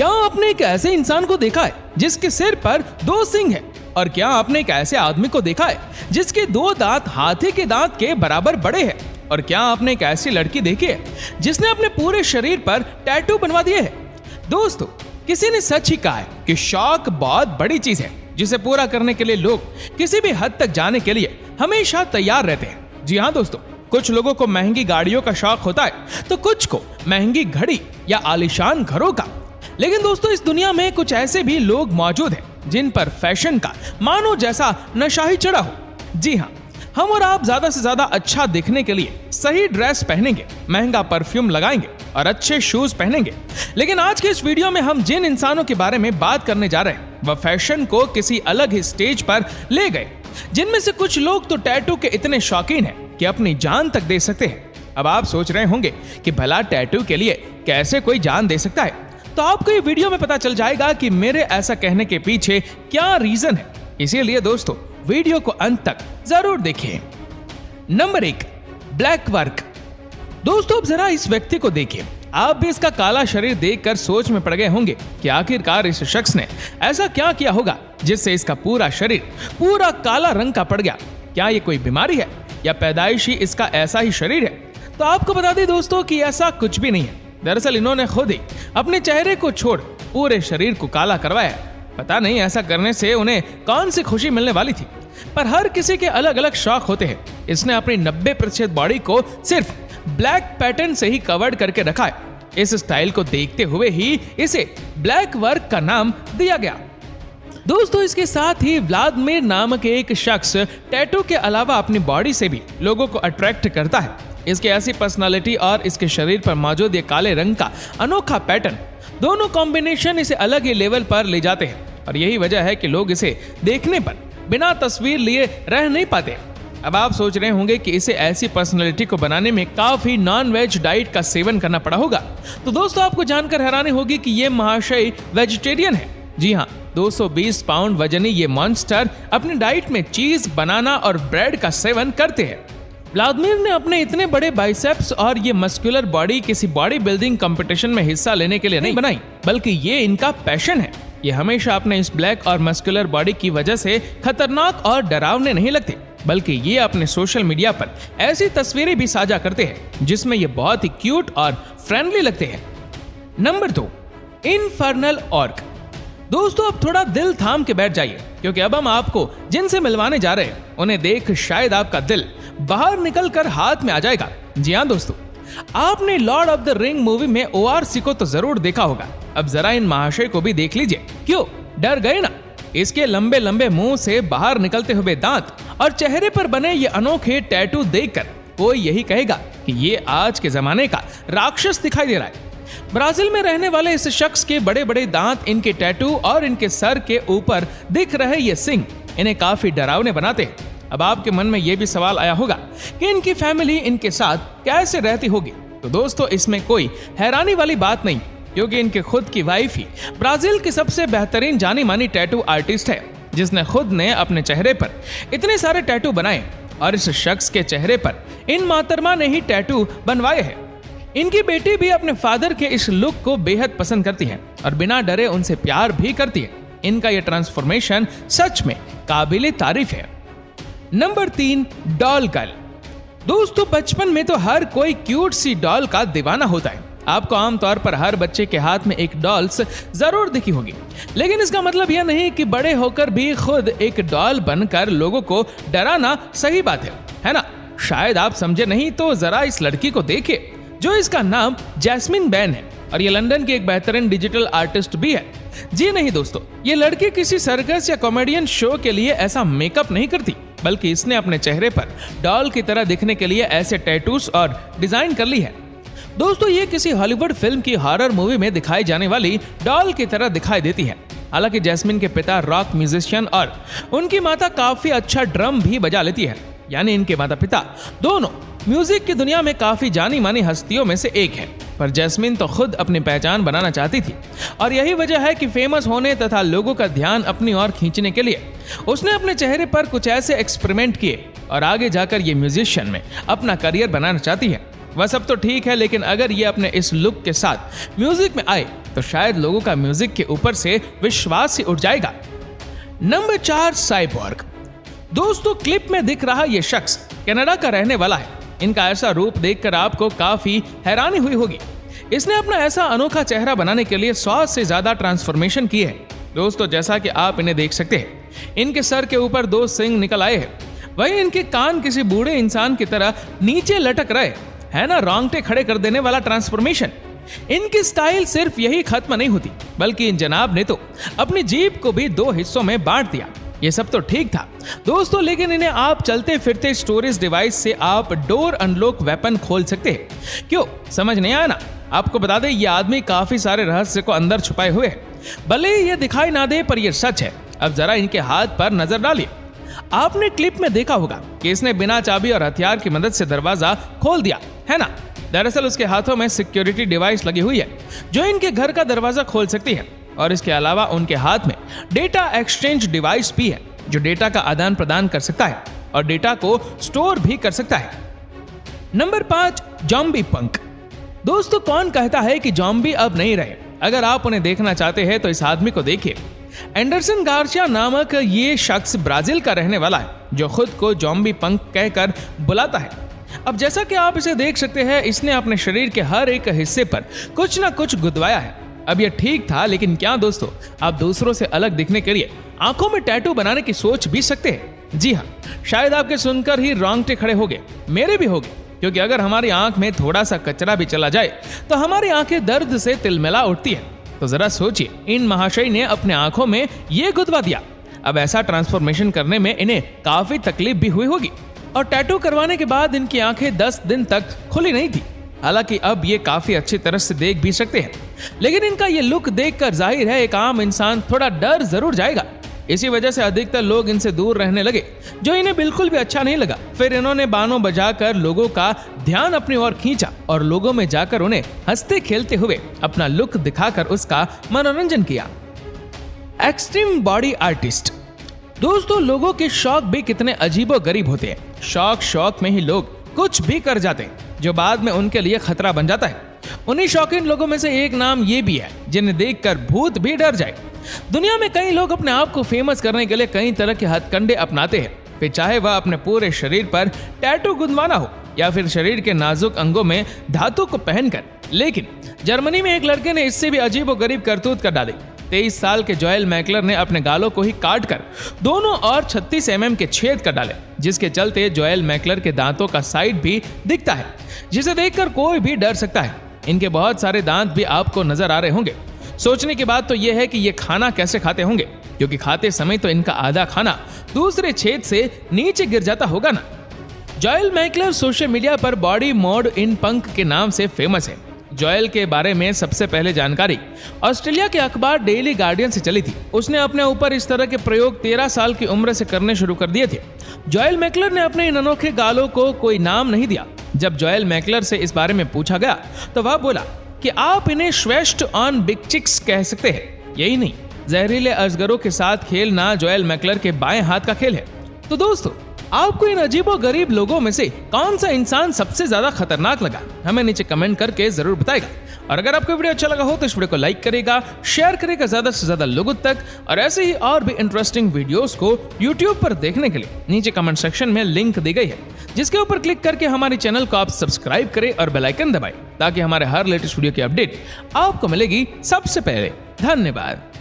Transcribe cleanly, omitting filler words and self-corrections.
क्या आपने एक ऐसे इंसान को देखा है जिसके सिर पर 2 सिंग है? और क्या आपने एक ऐसे आदमी को देखा है जिसके 2 दांत हाथी के दांत के बराबर बड़े हैं? और क्या आपने एक ऐसी लड़की देखी है जिसने अपने पूरे शरीर पर टैटू बनवा दिए हैं? दोस्तों, किसी ने सच ही कहा है कि शौक बहुत बड़ी चीज है जिसे पूरा करने के लिए लोग किसी भी हद तक जाने के लिए हमेशा तैयार रहते हैं। जी हाँ दोस्तों, कुछ लोगों को महंगी गाड़ियों का शौक होता है तो कुछ को महंगी घड़ी या आलीशान घरों का। लेकिन दोस्तों, इस दुनिया में कुछ ऐसे भी लोग मौजूद हैं जिन पर फैशन का मानो जैसा नशा ही चढ़ा हो। जी हाँ, हम और आप ज्यादा से ज्यादा अच्छा दिखने के लिए सही ड्रेस पहनेंगे, महंगा परफ्यूम लगाएंगे और अच्छे शूज पहनेंगे। लेकिन आज के इस वीडियो में हम जिन इंसानों के बारे में बात करने जा रहे हैं वह फैशन को किसी अलग ही स्टेज पर ले गए, जिनमें से कुछ लोग तो टैटू के इतने शौकीन हैं कि अपनी जान तक दे सकते हैं। अब आप सोच रहे होंगे कि भला टैटू के लिए कैसे कोई जान दे सकता है, तो आपको ये वीडियो में पता चल जाएगा कि मेरे ऐसा कहने के पीछे क्या रीजन है। इसीलिए दोस्तों, वीडियो को अंत तक जरूर देखिए। Number 1, black work. दोस्तों, अब जरा इस व्यक्ति को देखिए। आप भी इसका काला शरीर देखकर सोच में पड़ गए होंगे कि आखिरकार इस शख्स ने ऐसा क्या किया होगा जिससे इसका पूरा शरीर पूरा काला रंग का पड़ गया। क्या ये कोई बीमारी है या पैदाइशी इसका ऐसा ही शरीर है? तो आपको बता दें दोस्तों कि ऐसा कुछ भी नहीं है। दरअसल इन्होंने खुद ही अपने चेहरे को छोड़ पूरे शरीर को काला करवाया। पता नहीं ऐसा करने से उन्हें कौन सी खुशी मिलने वाली थी, पर हर किसी के अलग अलग शौक होते हैं। इसने अपनी 90% बॉडी को सिर्फ ब्लैक पैटर्न से ही कवर्ड करके रखा है। इस स्टाइल को देखते हुए ही इसे ब्लैक वर्क का नाम दिया गया। दोस्तों, इसके साथ ही व्लादिमीर नामक एक शख्स टैटू के अलावा अपनी बॉडी से भी लोगों को अट्रैक्ट करता है। इसके ऐसी पर्सनालिटी और इसके शरीर पर मौजूद ये काले रंग का अनोखा पैटर्न, दोनों कॉम्बिनेशन इसे अलग ही लेवल पर ले जाते हैं। और यही वजह है कि लोग इसे देखने पर बिना तस्वीर लिए रह नहीं पाते। अब आप सोच रहे होंगे कि इसे ऐसी पर्सनालिटी को बनाने में काफी नॉनवेज डाइट का सेवन करना पड़ा होगा। तो दोस्तों, आपको जानकर हैरानी होगी कि ये महाशय वेजिटेरियन है। जी हाँ, 220 पाउंड वजनी ये मॉन्स्टर अपनी डाइट में चीज, बनाना और ब्रेड का सेवन करते हैं। व्लादिमीर ने अपने इतने बड़े बाइसेप्स और ये मस्कुलर बॉडी किसी बॉडी बिल्डिंग कंपटीशन में हिस्सा लेने के लिए नहीं बनाई, बल्कि ये इनका पैशन है। ये हमेशा अपने इस ब्लैक और मस्कुलर बॉडी की वजह से खतरनाक और डरावने नहीं लगते, बल्कि ये अपने सोशल मीडिया पर ऐसी तस्वीरें भी साझा करते हैं जिसमें ये बहुत ही क्यूट और फ्रेंडली लगते हैं। Number 2, infernal orc. दोस्तों, अब थोड़ा दिल थाम के बैठ जाइए, क्योंकि अब हम आपको जिनसे मिलवाने जा रहे हैं उन्हें देख शायद आपका दिल बाहर निकल कर हाथ में आ जाएगा। जी हाँ दोस्तों, आपने Lord of the Ring movie में ओआरसी को तो जरूर देखा होगा। अब जरा इन महाशय को भी देख लीजिए। क्यों डर गए ना? इसके लंबे लंबे मुंह से बाहर निकलते हुए दांत और चेहरे पर बने ये अनोखे टैटू देखकर कोई यही कहेगा कि ये आज के जमाने का राक्षस दिखाई दे रहा है। ब्राजील में रहने वाले इस शख्स के बड़े बड़े दांत, इनके टैटू और इनके सर के ऊपर दिख रहे ये सिंह इन्हें काफी डरावने बनाते हैं। अब आपके मन में ये भी सवाल आया होगा कि इनकी फैमिली इनके साथ कैसे रहती होगी। तो दोस्तों, इसमें कोई हैरानी वाली बात नहीं, क्योंकि इनके खुद की वाइफ ही ब्राजील की सबसे बेहतरीन जानी मानी टैटू आर्टिस्ट है, जिसने खुद ने अपने चेहरे पर इतने सारे टैटू बनाए। और इस शख्स के चेहरे पर इन मातरमा ने ही टैटू बनवाए हैं। इनकी बेटी भी अपने फादर के इस लुक को बेहद पसंद करती है और बिना डरे उनसे प्यार भी करती है। इनका यह ट्रांसफॉर्मेशन सच में काबिले तारीफ है। Number 3, doll girl. दोस्तों, बचपन में तो हर कोई क्यूट सी डॉल का दीवाना होता है। आपको आमतौर पर हर बच्चे के हाथ में एक डॉल्स जरूर दिखी होगी, लेकिन इसका मतलब यह नहीं कि बड़े होकर भी खुद एक डॉल बनकर लोगों को डराना सही बात है ना? शायद आप समझे नहीं, तो जरा इस लड़की को देखिए, जो इसका नाम जैस्मिन बेन है और ये लंदन की एक बेहतरीन डिजिटल आर्टिस्ट भी है। जी नहीं दोस्तों, ये लड़की किसी सर्कस या कॉमेडियन शो के लिए ऐसा मेकअप नहीं करती, बल्कि इसने अपने चेहरे पर डॉल की तरह दिखने के लिए ऐसे टैटूज और डिजाइन कर ली है। दोस्तों, ये किसी हॉलीवुड फिल्म की हॉरर मूवी में दिखाई जाने वाली डॉल की तरह दिखाई देती है। हालांकि जैस्मिन के पिता रॉक म्यूजिशियन और उनकी माता काफी अच्छा ड्रम भी बजा लेती है, यानी इनके माता पिता दोनों म्यूजिक की दुनिया में काफी जानी मानी हस्तियों में से एक है। पर जैस्मिन तो खुद अपनी पहचान बनाना चाहती थी और यही वजह है कि फेमस होने तथा लोगों का ध्यान अपनी ओर खींचने के लिए उसने अपने चेहरे पर कुछ ऐसे एक्सपेरिमेंट किए और आगे जाकर ये म्यूजिशियन में अपना करियर बनाना चाहती है। वह सब तो ठीक है, लेकिन अगर ये अपने इस लुक के साथ म्यूजिक में आए तो शायद लोगों का म्यूजिक के ऊपर से विश्वास ही उठ जाएगा। Number 4, cyborg. दोस्तों, क्लिप में दिख रहा ये शख्स कनाडा का रहने वाला है। इनका ऐसा रूप देखकर आपको काफी हैरानी हुई होगी। इसने अपना ऐसा अनोखा चेहरा बनाने के लिए 100 से ज्यादा ट्रांसफॉर्मेशन की है। दोस्तों, जैसा कि आप इन्हें देख सकते हैं, इनके सर के ऊपर 2 सिंग निकल आए हैं, वहीं इनके कान किसी बूढ़े इंसान की तरह नीचे लटक रहे है ना, रोंगटे खड़े कर देने वाला ट्रांसफॉर्मेशन। इनकी स्टाइल सिर्फ यही खत्म नहीं होती, बल्कि इन जनाब ने तो अपनी जीभ को भी 2 हिस्सों में बांट दिया। ये सब तो ठीक था दोस्तों, लेकिन इन्हें आप चलते फिरते स्टोरेज डिवाइस से आप डोर अनलॉक वेपन खोल सकते हैं। क्यों, समझ नहीं आया ना? आपको बता दें, ये आदमी काफी सारे रहस्य को अंदर छुपाए हुए है। भले ये दिखाई ना दे, पर ये सच है। अब जरा इनके हाथ पर नजर डालिए। आपने क्लिप में देखा होगा कि इसने बिना चाबी और हथियार की मदद से दरवाजा खोल दिया है ना। दरअसल उसके हाथों में सिक्योरिटी डिवाइस लगी हुई है जो इनके घर का दरवाजा खोल सकती है, और इसके अलावा उनके हाथ में डेटा एक्सचेंज डिवाइस भी है जो डेटा का आदान प्रदान कर सकता है और डेटा को स्टोर भी कर सकता है। Number 5, zombie punk. दोस्तों, कौन कहता है कि जॉम्बी अब नहीं रहे? अगर आप उन्हें देखना चाहते हैं तो इस आदमी को देखिए। एंडरसन गार्सिया नामक ये शख्स ब्राजील का रहने वाला है, जो खुद को जॉम्बी पंक कहकर बुलाता है। अब जैसा कि आप इसे देख सकते हैं, इसने अपने शरीर के हर एक हिस्से पर कुछ ना कुछ गुदवाया है। अब यह ठीक था, लेकिन क्या दोस्तों, आप दूसरों से अलग दिखने के लिए आंखों में टैटू बनाने की सोच भी सकते हैं? जी हाँ, शायद आपके सुनकर ही रोंगटे खड़े हो गए, मेरे भी हो गए, क्योंकि अगर हमारी आंख में थोड़ा सा कचरा भी चला जाए तो हमारी आंखें दर्द से तिलमिला उठती है। तो जरा सोचिए, इन महाशय ने अपने आंखों में ये गुदवा दिया। अब ऐसा ट्रांसफॉर्मेशन करने में इन्हें काफी तकलीफ भी हुई होगी, और टैटू करवाने के बाद इनकी आंखें 10 दिन तक खुली नहीं थी। हालांकि अब ये काफी अच्छी तरह से देख भी सकते हैं, लेकिन इनका ये लुक देखकर जाहिर है एक आम इंसान थोड़ा डर जरूर जाएगा। इसी वजह से अधिकतर लोग इनसे दूर रहने लगे, जो इन्हें बिल्कुल भी अच्छा नहीं लगा। फिर इन्होंने बानों बजाकर लोगों का ध्यान अपनी ओर खींचा और लोगों में जाकर उन्हें हंसते खेलते हुए अपना लुक दिखाकर उसका मनोरंजन किया। Extreme body artist. दोस्तों, लोगों के शौक भी कितने अजीबो गरीब होते हैं। शौक में ही लोग कुछ भी कर जाते हैं, जो बाद में उनके लिए खतरा बन जाता है। उन्हीं शौकीन लोगों में से एक नाम ये भी है जिन्हें देखकर भूत भी डर जाए। दुनिया में कई लोग अपने आप को फेमस करने के लिए कई तरह के हथकंडे अपनाते हैं, फिर चाहे वह अपने पूरे शरीर पर टैटू गुंदवाना हो या फिर शरीर के नाजुक अंगों में धातु को पहनकर। लेकिन जर्मनी में एक लड़के ने इससे भी अजीबो गरीब करतूत कर डाली। 23 साल के जोएल मैकलर ने अपने गालों को ही काट कर दोनों और 36 mm के छेद कर डाले, जिसके चलते जोएल मैकलर के दांतों का साइड भी दिखता है, जिसे देखकर कोई भी डर सकता है। इनके बहुत सारे दांत भी आपको नजर आ रहे होंगे। सोचने की बात तो यह है कि ये खाना कैसे खाते होंगे, क्योंकि खाते समय तो इनका आधा खाना दूसरे छेद से नीचे गिर जाता होगा ना। जोएल मैकलर सोशल मीडिया पर बॉडी मोड इन पंक के नाम से फेमस है। जोएल के बारे में सबसे पहले जानकारी ऑस्ट्रेलिया के अखबार डेली गार्डियन से चली थी। उसने अपने ऊपर इस तरह के प्रयोग 13 साल की उम्र से करने शुरू कर दिए थे। जोएल मैकलर ने अपने इन अनोखे गालों को कोई नाम नहीं दिया। जब जोएल मैकलर से इस बारे में पूछा गया तो वह बोला कि आप इन्हें श्रेष्ठ ऑन बिग चिक्स कह सकते हैं। यही नहीं, जहरीले अजगरों के साथ खेलना जोएल मैकलर के बाएं हाथ का खेल है। तो दोस्तों, आपको इन अजीबो गरीब लोगों में से कौन सा इंसान सबसे ज्यादा खतरनाक लगा, हमें नीचे कमेंट करके जरूर बताएगा। और अगर आपको वीडियो अच्छा लगा हो तो इस वीडियो को लाइक करेगा, शेयर करेगा ज्यादा से ज्यादा लोगों तक, और ऐसे ही और भी इंटरेस्टिंग वीडियोस को YouTube पर देखने के लिए नीचे कमेंट सेक्शन में लिंक दी गई है, जिसके ऊपर क्लिक करके हमारे चैनल को आप सब्सक्राइब करें और बेल आइकन दबाएं, ताकि हमारे हर लेटेस्ट वीडियो की अपडेट आपको मिलेगी सबसे पहले। धन्यवाद।